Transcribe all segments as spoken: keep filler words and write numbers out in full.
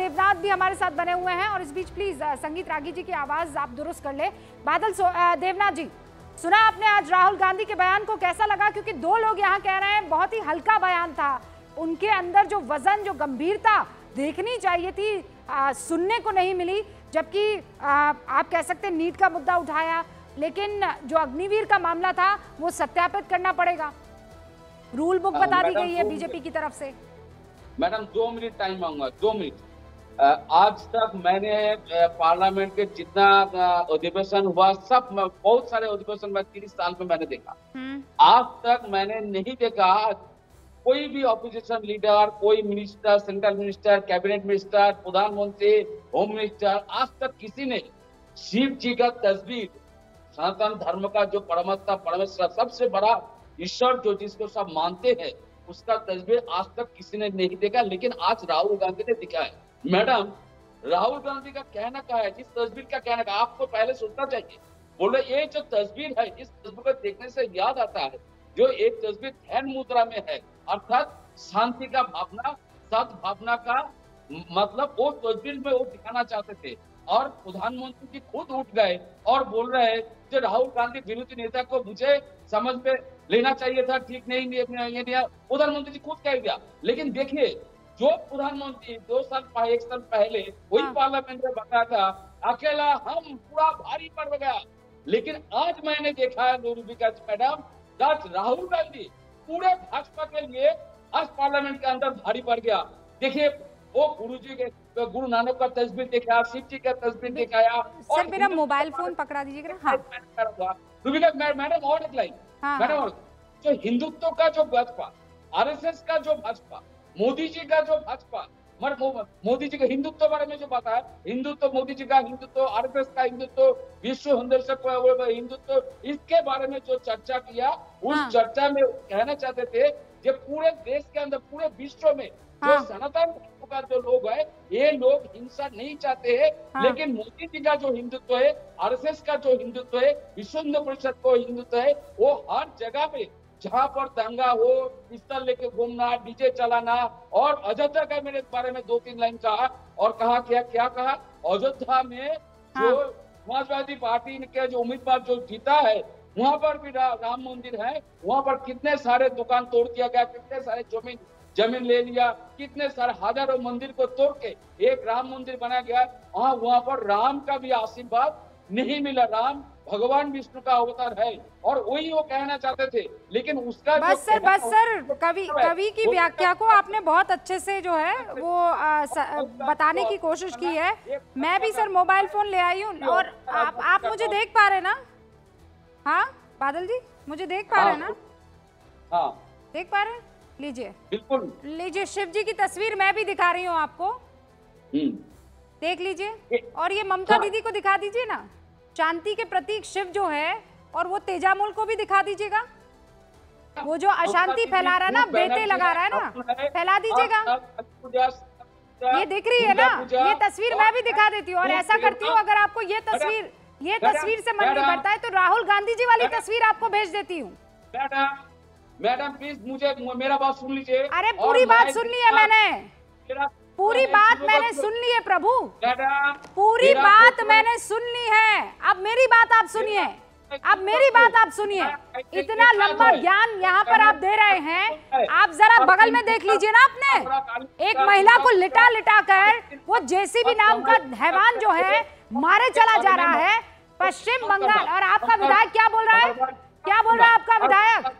देबनाथ भी हमारे साथ बने हुए हैं और इस बीच प्लीज संगीत रागी जी की आवाज आप दुरुस्त कर ले। बादल देबनाथ जी, सुना आपने आज राहुल गांधी के बयान को, कैसा लगा? क्योंकि दो लोग यहाँ कह रहे हैं बहुत ही हल्का बयान था, उनके अंदर जो वजन, जो गंभीरता देखनी चाहिए थी आ, सुनने को नहीं मिली, जबकि आप कह सकते नीट का मुद्दा उठाया, लेकिन जो अग्निवीर का मामला था वो सत्यापित करना पड़ेगा, रूल बुक बता दी गई है बीजेपी की तरफ से। मैडम दो मिनट टाइम मांगूंगा, दो मिनट। आज तक मैंने पार्लियामेंट के जितना अधिवेशन हुआ सब, बहुत सारे अधिवेशन में तीस साल में मैंने देखा, आज तक मैंने नहीं देखा कोई भी ऑपोजिशन लीडर, कोई minister, central minister, cabinet minister, प्रधानमंत्री, होम मिनिस्टर, आज तक किसी ने शिव जी का तस्वीर, सनातन धर्म का जो परमात्मा परमेश्वर सबसे बड़ा ईश्वर जो जिसको सब मानते हैं, उसका तस्वीर आज तक किसी ने नहीं देखा, लेकिन आज राहुल गांधी ने दिखा है। मैडम राहुल गांधी का कहना क्या है, जिस तस्वीर का कहना का आपको पहले सोचना चाहिए, बोले ये जो तस्वीर है, इस तस्वीर को देखने से याद आता है जो एक तस्वीर ध्यान मुद्रा में है, अर्थात शांति का भावना, सद्भावना का मतलब वो तस्वीर में वो दिखाना चाहते थे। और प्रधानमंत्री जी खुद उठ गए और बोल रहे हैं जो राहुल गांधी विरोधी नेता को मुझे समझ में लेना चाहिए था, ठीक नहीं लिया, प्रधानमंत्री जी खुद कह दिया। लेकिन देखिए जो प्रधानमंत्री दो साल एक साल पहले वही हाँ। पार्लियामेंट में बताया था अकेला हम पूरा भारी पड़ गया, लेकिन आज मैंने देखा है नूरुबिका मैडम राहुल गांधी पूरे भाजपा के लिए आज पार्लियामेंट के अंदर भारी पड़ गया। देखिए वो गुरु जी के तो गुरु नानक का तस्वीर दिखाया, शिव जी का तस्वीर दिखाया। और मेरा मोबाइल फोन पकड़ा दीजिएगा। हाँ। मैडम और एक लाइन, मैडम और जो हिंदुत्व का जो भाजपा, आरएसएस का जो भाजपा, मोदी जी का जो भाजपा, मोदी जी का हिंदुत्व बारे में जो बात है, हिंदुत्व मोदी जी का हिंदुत्व, आरएसएस का हिंदुत्व, विश्व हिंदुत्व हिंदुत्व इसके बारे में जो चर्चा किया, उस चर्चा में कहना चाहते थे जो पूरे देश के अंदर, पूरे विश्व में जो सनातन धर्म का जो लोग है, ये लोग हिंसा नहीं चाहते हैं, लेकिन मोदी जी का जो हिंदुत्व है, आरएसएस का जो हिंदुत्व है, विश्व हिंदू परिषद को हिंदुत्व है, वो हर जगह पे जहाँ पर दंगा हो पिस्टल लेके घूमना, डीजे चलाना। और अयोध्या का मेरे बारे में दो तीन लाइन कहा और कहा क्या क्या कहा, अयोध्या में जो समाजवादी पार्टी के जो उम्मीदवार जो जीता है, वहाँ पर भी रा, राम मंदिर है, वहाँ पर कितने सारे दुकान तोड़ दिया गया, कितने सारे जमीन जमीन ले लिया, कितने सारे हजारों मंदिर को तोड़ के एक राम मंदिर बनाया गया। वहाँ वहाँ पर राम का भी आशीर्वाद नहीं मिला, राम भगवान विष्णु का अवतार है और वही वो कहना चाहते थे, लेकिन उसका बस सर बस सर कवि कवि की व्याख्या को आपने बहुत अच्छे से जो है वो आ, स, बताने की कोशिश की है। मैं भी सर मोबाइल फोन ले आई हूँ और आप आप मुझे देख पा रहे ना? हाँ बादल जी मुझे देख पा रहे ना? हाँ देख पा रहे, लीजिए बिल्कुल लीजिए, शिव जी की तस्वीर मैं भी दिखा रही हूँ आपको, देख लीजिए। और ये ममता दीदी को दिखा दीजिए ना, शांति के प्रतीक शिव जो है, और वो तेजामूल को भी दिखा दीजिएगा, वो जो अशांति फैला रहा है ना, बेटे लगा रहा है ना, फैला दीजिएगा। ये दिख रही है ना, ये तस्वीर मैं भी दिखा देती हूँ। और ऐसा करती हूँ, अगर आपको ये तस्वीर ये तस्वीर से मन नहीं भरता है तो राहुल गांधी जी वाली तस्वीर आपको भेज देती हूँ। मैडम प्लीज मुझे मेरा बात सुन लीजिए। अरे पूरी बात सुननी है, मैंने पूरी बात मैंने सुन ली है प्रभु, पूरी बात मैंने सुन ली है। अब मेरी बात आप सुनिए, अब मेरी बात आप सुनिए। इतना लंबा ज्ञान यहाँ पर आप दे रहे हैं, आप जरा बगल में देख लीजिए ना, आपने एक महिला को लिटा लिटा कर वो जेसीबी नाम का हैवान जो है मारे चला जा रहा है पश्चिम बंगाल। और आपका विधायक क्या बोल रहा है, क्या बोल रहा है आपका विधायक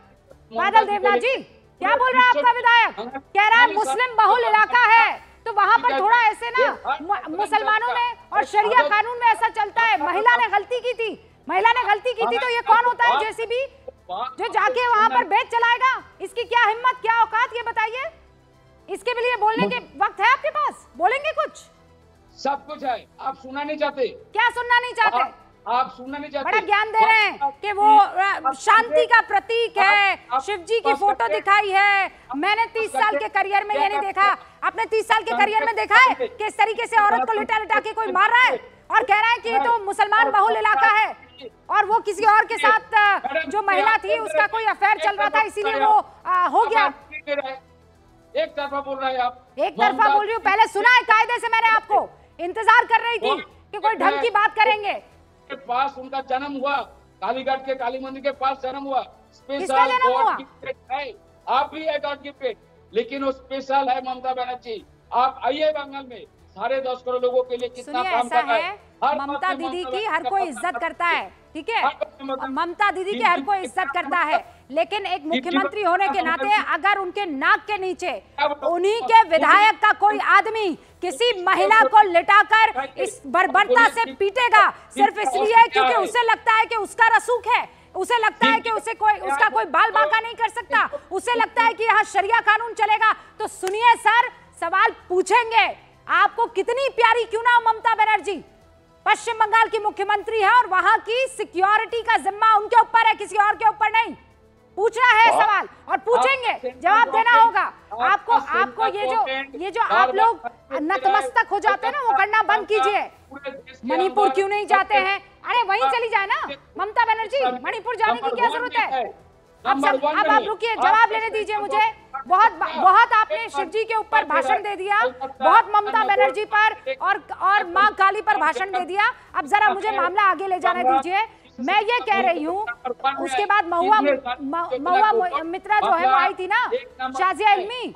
बादल देबनाथ जी, क्या बोल रहा है आपका विधायक? कह रहा है मुस्लिम बहुल इलाका है तो वहाँ पर थोड़ा ऐसे ना, मुसलमानों में और शरिया कानून में ऐसा चलता है, महिला ने गलती की थी, महिला ने गलती की थी तो ये कौन होता है जेसीबी जो जाके वहाँ पर बेच चलाएगा? इसकी क्या हिम्मत, क्या औकात, ये बताइए। इसके लिए बोलने के वक्त है आपके पास, बोलेंगे कुछ? सब कुछ है, आप सुनना नहीं चाहते। क्या सुनना नहीं चाहते? आप सुनना नहीं चाहते। बड़ा ज्ञान दे रहे हैं कि वो शांति का प्रतीक है, शिव जी की फोटो दिखाई है। मैंने तीस साल के करियर में ये नहीं देखा, आपने तीस साल के करियर में देखा है कि इस तरीके से औरत को लिटा लिटा के कोई मार रहा है और कह रहा है कि ये तो मुसलमान बहुल इलाका है और वो किसी और के साथ जो महिला थी उसका कोई अफेयर चल रहा था इसीलिए वो हो गया। एक तरफा बोल रहे हैं आप, एक तरफा बोल रही हूँ, पहले सुना है कायदे से मैंने आपको, इंतजार कर रही थी कि कोई ढंग की बात करेंगे। के पास उनका जन्म हुआ, कालीघाट के काली मंदिर के पास जन्म हुआ, स्पेशल गॉड है, आप भी है गॉड गिफ्टेड, लेकिन वो स्पेशल है ममता बनर्जी। आप आइए बंगाल में, साढ़े दस करोड़ लोगों के लिए कितना काम कर रहा है। ममता दीदी की हर कोई इज्जत करता है, ठीक है, ममता दीदी की हर कोई इज्जत करता है, लेकिन एक मुख्यमंत्री होने के नाते अगर उनके नाक के नीचे उन्हीं के विधायक का कोई आदमी किसी महिला को लिटाकर इस बर्बरता से पीटेगा सिर्फ इसलिए क्योंकि उसे लगता है कि उसका रसूख है, उसे लगता है कि उसे कोई उसका कोई बाल बांका नहीं कर सकता, उसे लगता है कि यहाँ शरिया कानून चलेगा, तो सुनिए सर, सवाल पूछेंगे आपको, कितनी प्यारी क्यों ना ममता बनर्जी पश्चिम बंगाल की मुख्यमंत्री है और वहां की सिक्योरिटी का जिम्मा उनके ऊपर है, किसी और के ऊपर नहीं। पूछना है सवाल और पूछेंगे, जवाब देना होगा आपको। आपको ये जो ये जो आप लोग नतमस्तक हो जाते हैं ना, वो करना बंद कीजिए। मणिपुर क्यों नहीं जाते हैं? अरे वहीं चली जाए ना ममता बनर्जी, मणिपुर जाने की क्या जरूरत है? अब सब अब आप रुकिए, जवाब लेने दीजिए मुझे। बहुत बहुत आपने शिवजी के ऊपर भाषण दे दिया, बहुत ममता बनर्जी पर और और माँ काली पर भाषण दे दिया। अब जरा मुझे मामला आगे ले जाने दीजिए। मैं ये कह रही हूँ, उसके बाद महुआ महुआ मित्रा जो है वो आई थी ना, शाजिया इल्मी,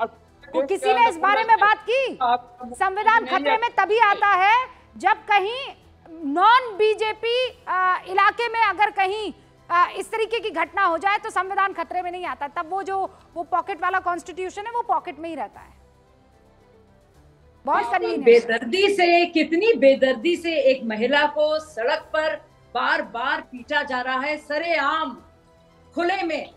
किसी ने इस बारे में बात की, संविधान खतरे में तभी आता है जब कहीं नॉन बीजेपी इलाके में अगर कहीं इस तरीके की घटना हो जाए तो संविधान खतरे में नहीं आता, तब वो जो वो पॉकेट वाला कॉन्स्टिट्यूशन है वो पॉकेट में ही रहता है। बहुत बेदर्दी से, कितनी बेदर्दी से एक महिला को सड़क पर बार बार पीटा जा रहा है, सरेआम खुले में,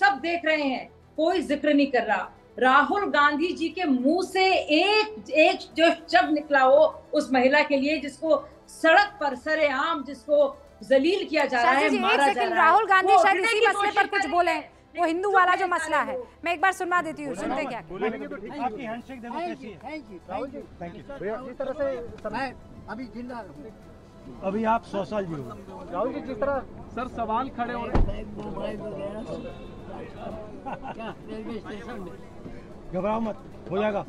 सब देख रहे हैं, कोई जिक्र नहीं कर रहा। राहुल गांधी जी के मुंह से एक एक जो शब्द निकला हो उस महिला के लिए जिसको सड़क पर सरेआम जिसको जलील किया जा रहा है, मारा जा रहा है। राहुल गांधी शायद इसी मसले पर कुछ बोले, वो हिंदू वाला जो मसला है, मैं एक बार सुनवा देती हूँ, सुनते क्या। अभी जिंदा अभी आप सौ साल जियो राहुल जी, जिस तरह सर सवाल खड़े हो रहे, घबराओ मत, हो जाएगा।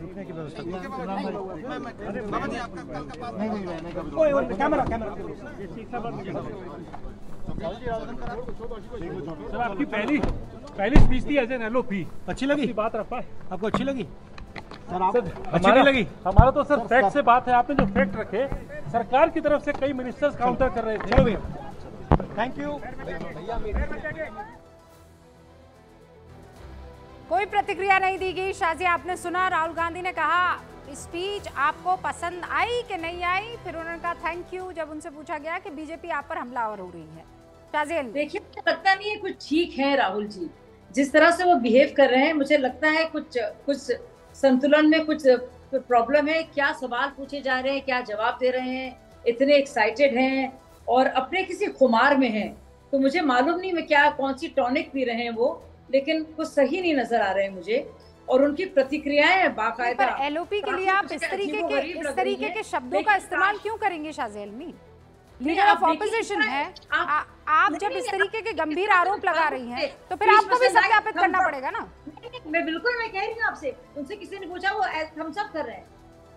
रुकने की व्यवस्था कैमरा कैमरा सर, आपकी पहली पहली स्पीच थी as an L O P, अच्छी लगी बात रख पाए? आपको अच्छी लगी सर? आप अच्छी नहीं लगी? हमारा तो सर फैक्ट से बात है, आपने जो फैक्ट रखे, सरकार की तरफ से कई मिनिस्टर्स काउंटर कर रहे थे। भैया थैंक यू भैया, कोई प्रतिक्रिया नहीं दी गई। शाजिया आपने सुना, राहुल गांधी ने कहा स्पीच आपको पसंद आई कि नहीं आई, फिर उन्होंने कहा थैंक यू जब उनसे पूछा गया कि बीजेपी आप पर हमलावर हो रही है। शाजिया देखिए, लगता नहीं है कुछ ठीक है राहुल जी, जिस तरह से वो बिहेव कर रहे हैं, मुझे लगता है कुछ कुछ संतुलन में कुछ प्रॉब्लम है। क्या सवाल पूछे जा रहे हैं, क्या जवाब दे रहे हैं, इतने एक्साइटेड हैं और अपने किसी खुमार में हैं, तो मुझे मालूम नहीं मैं क्या कौन सी टॉनिक पी रहे हैं वो, लेकिन कुछ सही नहीं नजर आ रहे हैं मुझे। और उनकी प्रतिक्रियाएं बाकायदा एलओपी के लिए आप इस तरीके के इस तरीके के शब्दों का इस्तेमाल क्यों करेंगे शाजिया इल्मी? लीडर ऑफ ऑपोजिशन है आप, जब इस तरीके के गंभीर आरोप लगा रही हैं तो फिर आपको भी सत्यापित करना पड़ेगा ना। मैं बिल्कुल मैं कह रही हूँ आपसे, उनसे किसी ने पूछा वो थम्स अप कर रहे हैं,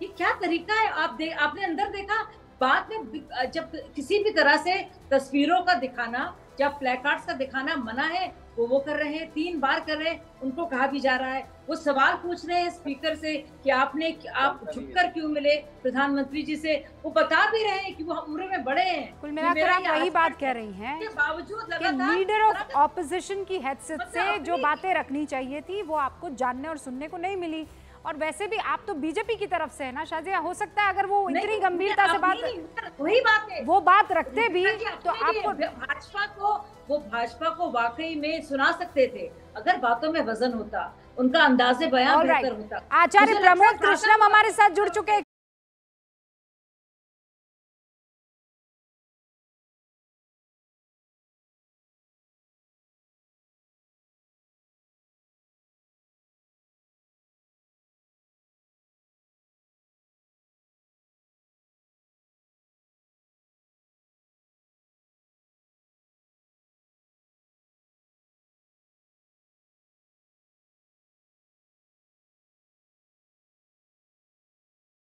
ये क्या तरीका है? आप आपने अंदर देखा बाद में, जब किसी भी तरह से तस्वीरों का दिखाना या प्लेकार्ड्स का दिखाना मना है, वो वो कर रहे हैं, तीन बार कर रहे हैं, उनको कहा भी जा रहा है, वो सवाल पूछ रहे हैं स्पीकर से कि आपने आप झुककर क्यों मिले प्रधानमंत्री जी से, वो बता भी रहे हैं कि वो उम्र में बड़े हैं। कुल मिलाकर आप वही बात कह रही हैं कि बावजूद लगातार लीडर ऑफ ऑपोजिशन की हैसियत से जो बातें रखनी चाहिए थी वो आपको जानने और सुनने को नहीं मिली। और वैसे भी आप तो बीजेपी की तरफ से है ना शाजिया, हो सकता है अगर वो इतनी गंभीरता से बात वही बात है वो बात रखते भी तो आपको भाजपा को वो भाजपा को वाकई में सुना सकते थे अगर बातों में वजन होता, उनका अंदाजे बयान बेहतर होता। आचार्य प्रमोद कृष्णम हमारे साथ जुड़ चुके हैं।